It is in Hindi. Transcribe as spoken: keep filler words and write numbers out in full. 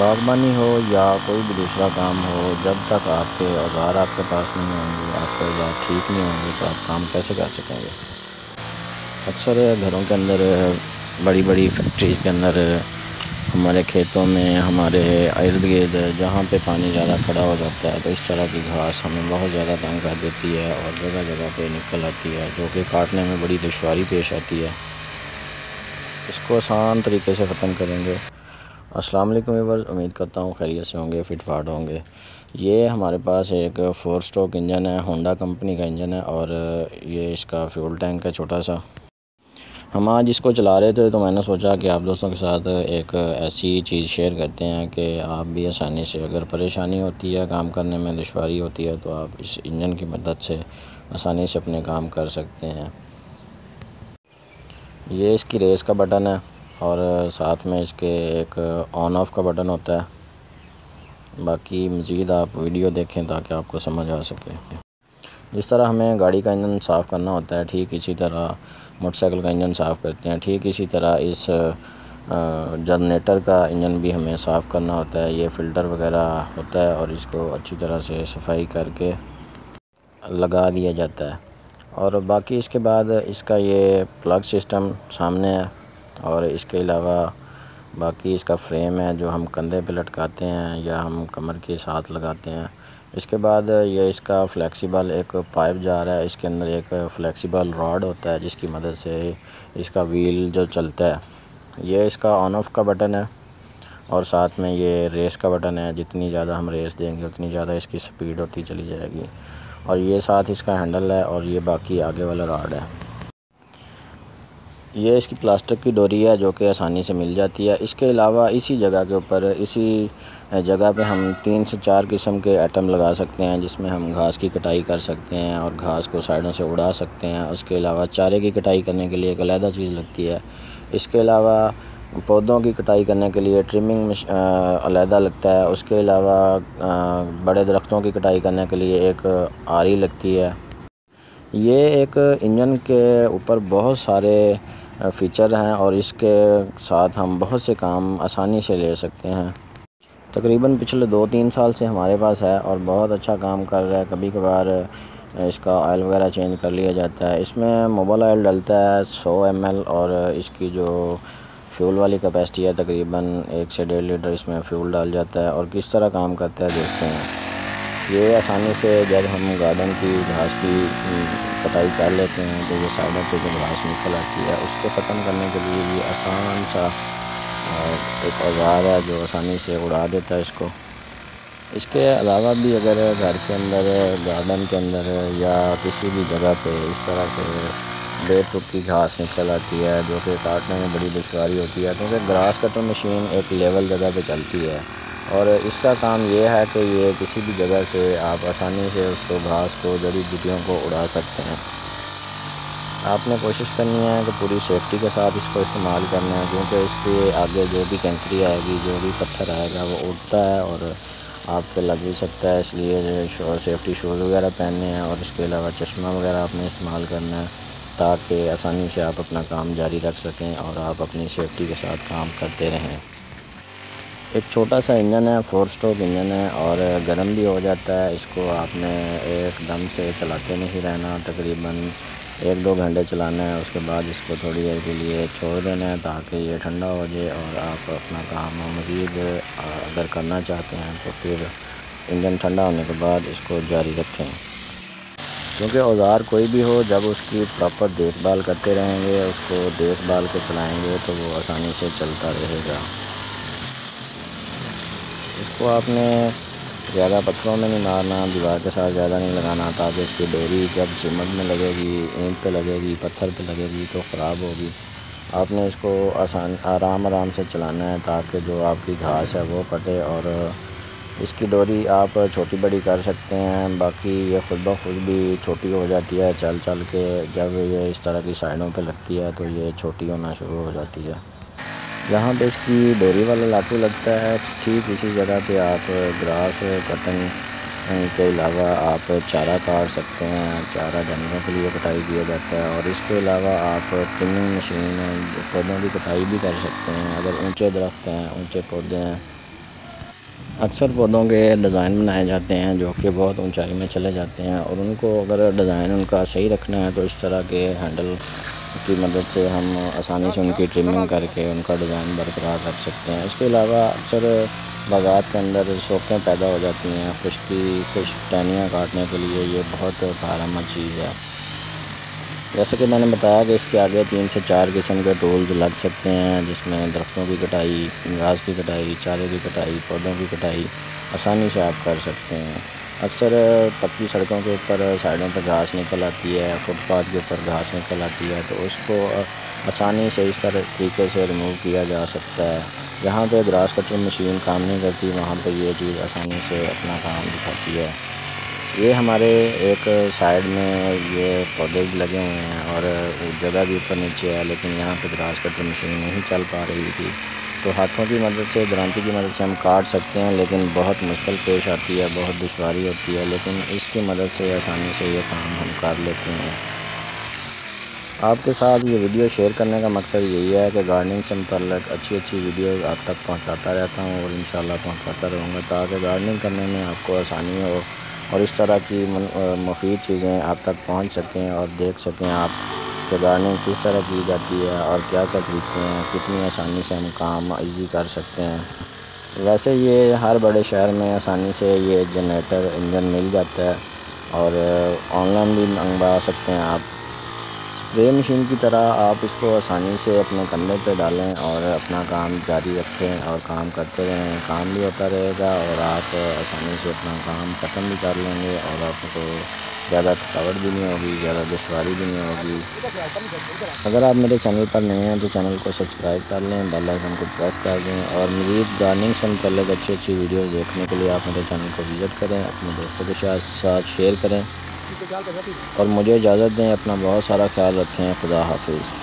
बागबानी हो या कोई भी दूसरा काम हो, जब तक आपके औज़ार आपके पास नहीं होंगे, आपके औज़ार ठीक नहीं होंगे तो आप काम कैसे कर सकेंगे। अक्सर घरों के अंदर, बड़ी बड़ी फैक्ट्रीज के अंदर, हमारे खेतों में, हमारे इर्द गिर्द जहाँ पे पानी ज़्यादा खड़ा हो जाता है तो इस तरह की घास हमें बहुत ज़्यादा तंग कर देती है और जगह जगह पे निकल आती है, जो कि काटने में बड़ी दुश्वारी पेश आती है। इसको आसान तरीके से ख़त्म करेंगे। अस्सलाम वालेकुम व्यूअर्स, उम्मीद करता हूँ खैरियत से होंगे, फिट फाट होंगे। ये हमारे पास एक फोर स्ट्रोक इंजन है, होंडा कंपनी का इंजन है और ये इसका फ्यूल टैंक है छोटा सा। हम आज इसको चला रहे थे तो मैंने सोचा कि आप दोस्तों के साथ एक ऐसी चीज़ शेयर करते हैं कि आप भी आसानी से, अगर परेशानी होती है, काम करने में दुश्वारी होती है तो आप इस इंजन की मदद से आसानी से अपने काम कर सकते हैं। ये इसकी रेस का बटन है और साथ में इसके एक ऑन ऑफ़ का बटन होता है। बाकी मज़ीद आप वीडियो देखें ताकि आपको समझ आ सके। जिस तरह हमें गाड़ी का इंजन साफ़ करना होता है, ठीक इसी तरह मोटरसाइकिल का इंजन साफ़ करते हैं, ठीक इसी तरह इस जनरेटर का इंजन भी हमें साफ़ करना होता है। ये फ़िल्टर वगैरह होता है और इसको अच्छी तरह से सफाई करके लगा दिया जाता है। और बाकी इसके बाद इसका ये प्लग सिस्टम सामने है और इसके अलावा बाकी इसका फ्रेम है जो हम कंधे पे लटकाते हैं या हम कमर के साथ लगाते हैं। इसके बाद ये इसका फ्लेक्सिबल एक पाइप जा रहा है, इसके अंदर एक फ्लेक्सिबल रॉड होता है जिसकी मदद से इसका व्हील जो चलता है। ये इसका ऑन ऑफ का बटन है और साथ में ये रेस का बटन है। जितनी ज़्यादा हम रेस देंगे उतनी ज़्यादा इसकी स्पीड होती चली जाएगी। और ये साथ इसका हैंडल है और ये बाकी आगे वाला रॉड है। ये इसकी प्लास्टिक की डोरी है जो कि आसानी से मिल जाती है। इसके अलावा इसी जगह के ऊपर, इसी जगह पे हम तीन से चार किस्म के आइटम लगा सकते हैं, जिसमें हम घास की कटाई कर सकते हैं और घास को साइडों से उड़ा सकते हैं। उसके अलावा चारे की कटाई करने के लिए एक अलहदा चीज़ लगती है। इसके अलावा पौधों की कटाई करने के लिए ट्रिमिंग अलहदा लगता है। उसके अलावा बड़े दरख्तों की कटाई करने के लिए एक आरी लगती है। ये एक इंजन के ऊपर बहुत सारे फ़ीचर हैं और इसके साथ हम बहुत से काम आसानी से ले सकते हैं। तकरीबन पिछले दो तीन साल से हमारे पास है और बहुत अच्छा काम कर रहा है। कभी कभार इसका ऑयल वगैरह चेंज कर लिया जाता है। इसमें मोबाइल ऑयल डलता है सौ एम एल और इसकी जो फ्यूल वाली कैपेसिटी है तकरीबन एक से डेढ़ लीटर इसमें फ्यूल डाल जाता है। और किस तरह काम करता है देखते हैं। ये आसानी से जब हम गार्डन की घास की कटाई कर लेते हैं तो ये साइडों पे जो घास निकल आती है उसको ख़त्म करने के लिए ये आसान सा एक औजार है जो आसानी से उड़ा देता है इसको। इसके अलावा भी अगर घर के अंदर, गार्डन के अंदर या किसी भी जगह पे इस तरह से बेतुक की घास निकल आती है जो कि काटने में बड़ी दुश्वारी होती है, क्योंकि ग्रास कटर मशीन एक लेवल जगह पे चलती है और इसका काम ये है कि ये किसी भी जगह से आप आसानी से उसको, घास को, जड़ी बूटियों को उड़ा सकते हैं। आपने कोशिश करनी है कि पूरी सेफ्टी के साथ इसको इस्तेमाल करना है, क्योंकि इसके आगे जो भी कंकरी आएगी, जो भी पत्थर आएगा वो उड़ता है और आप पे लग भी सकता है। इसलिए शो, सेफ्टी शूज़ वगैरह पहनने हैं और इसके अलावा चश्मा वगैरह आपने इस्तेमाल करना है ताकि आसानी से आप अपना काम जारी रख सकें और आप अपनी सेफ्टी के साथ काम करते रहें। एक छोटा सा इंजन है, फोर स्ट्रोक इंजन है और गर्म भी हो जाता है। इसको आपने एकदम से चलाते नहीं रहना, तकरीबन एक दो घंटे चलाना है। उसके बाद इसको थोड़ी देर के लिए छोड़ देना है ताकि ये ठंडा हो जाए और आप अपना काम मज़ीद अगर करना चाहते हैं तो फिर इंजन ठंडा होने के बाद इसको जारी रखें। क्योंकि औज़ार कोई भी हो, जब उसकी प्रॉपर देखभाल करते रहेंगे, उसको देखभाल के चलाएँगे तो वो आसानी से चलता रहेगा। इसको आपने ज़्यादा पत्थरों में नहीं मारना, दीवार के साथ ज़्यादा नहीं लगाना ताकि इसकी डोरी जब सीमेंट में लगेगी, ईंट पे लगेगी, पत्थर पे लगेगी तो ख़राब होगी। आपने इसको आसान आराम आराम से चलाना है ताकि जो आपकी घास है वो कटे। और इसकी डोरी आप छोटी बड़ी कर सकते हैं। बाकी ये खुद ब खुद भी छोटी हो जाती है, चल चल के जब ये इस तरह की साइडों पर लगती है तो ये छोटी होना शुरू हो जाती है। जहाँ पे इसकी डोरी वाला लाटू लगता है ठीक इसी जगह पे आप ग्रास कटन के अलावा आप चारा काट सकते हैं। चारा जानवरों के लिए कटाई किया जाता है और इसके अलावा आप ट्रिमिंग मशीन, पौधों की कटाई भी कर सकते हैं। अगर ऊंचे दरख्त हैं, ऊंचे पौधे हैं अक्सर पौधों के डिज़ाइन बनाए जाते हैं जो कि बहुत ऊंचाई में चले जाते हैं, और उनको अगर डिज़ाइन उनका सही रखना है तो इस तरह के हैंडल की मदद से हम आसानी से उनकी ट्रिमिंग करके उनका डिज़ाइन बरकरार रख सकते हैं। इसके अलावा अक्सर बागात के अंदर शोकें पैदा हो जाती हैं, खुश्की खुश टहनियाँ काटने के लिए ये बहुत कारगर चीज़ है। जैसे कि मैंने बताया कि इसके आगे तीन से चार किस्म के टूल्स लग सकते हैं, जिसमें दरख्तों की कटाई, घास की कटाई, चारे की कटाई, पौधों की कटाई आसानी से आप कर सकते हैं। अक्सर पक्की सड़कों के ऊपर साइडों पर घास निकल आती है, फुटपाथ के ऊपर घास निकल आती है, तो उसको आसानी से इस तरह तरीके से रिमूव किया जा सकता है। जहाँ पे ग्रास कटर मशीन काम नहीं करती वहाँ पे ये चीज़ आसानी से अपना काम दिखाती है। ये हमारे एक साइड में ये पौधे लगे हुए हैं और जगह भी ऊपर नीचे है, लेकिन यहाँ पर ग्रास कटर मशीन नहीं चल पा रही थी, तो हाथों की मदद से, दरांती की मदद से हम काट सकते हैं, लेकिन बहुत मुश्किल पेश आती है, बहुत दुश्वारी होती है, लेकिन इसकी मदद से आसानी से ये काम हम कर लेते हैं। आपके साथ ये वीडियो शेयर करने का मकसद यही है कि गार्डनिंग से मुतल्लिक़ अच्छी अच्छी वीडियो आप तक पहुँचाता रहता हूँ और इंशाल्लाह पहुँचाता रहूँगा, ताकि गार्डनिंग करने में आपको आसानी हो और इस तरह की मुफीद चीज़ें आप तक पहुँच सकें और देख सकें आप गार्डनिंग किस तरह की जाती है और क्या क्या तरीके हैं, कितनी आसानी से हम काम इजी कर सकते हैं। वैसे ये हर बड़े शहर में आसानी से ये जनरेटर इंजन मिल जाता है और ऑनलाइन भी मंगवा सकते हैं आप। स्प्रे मशीन की तरह आप इसको आसानी से अपने कंधे पे डालें और अपना काम जारी रखें और काम करते रहें, काम भी होता रहेगा और आप आसानी से अपना काम ख़त्म भी कर लेंगे और आपको ज़्यादा थकावट भी नहीं होगी, ज़्यादा दुश्वारी भी नहीं होगी। अगर आप मेरे चैनल पर नए हैं तो चैनल को सब्सक्राइब कर लें, बेल आइकन को प्रेस कर दें और मज़ीद गार्डनिंग से मुतल्लिक़ अच्छी अच्छी वीडियो देखने के लिए आप मेरे चैनल को विज़िट करें, अपने दोस्तों के साथ शेयर करें और मुझे इजाज़त दें। अपना बहुत सारा ख्याल रखें। खुदा हाफिज़।